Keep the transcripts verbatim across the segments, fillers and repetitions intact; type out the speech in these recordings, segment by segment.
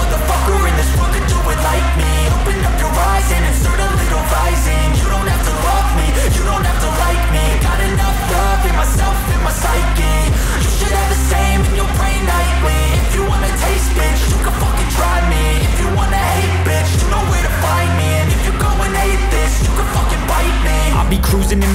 motherfucker in this world could do it like me. Open up your eyes and insert a little rising. You don't have to love me, you don't have to like me. Got enough love in myself, in my psyche. You should have the same in your brain nightly. If you wanna taste, bitch, you can fucking try me. If you wanna hate, bitch, you know where to find me. And if you go and hate this, you can fucking bite me. I'll be cruising in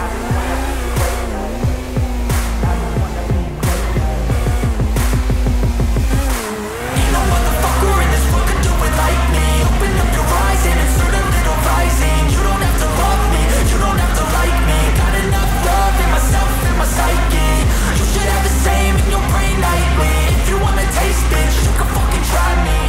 I just wanna be greatness. I just wanna be greatness. Ain't no motherfucker in this world could do it like me. Open up your eyes and it's rising. You don't have to love me, you don't have to like me. Got enough love in myself, in my psyche. You should have the same in your brain nightly. If you wanna taste, bitch, you can fucking try me.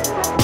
We'll be right back.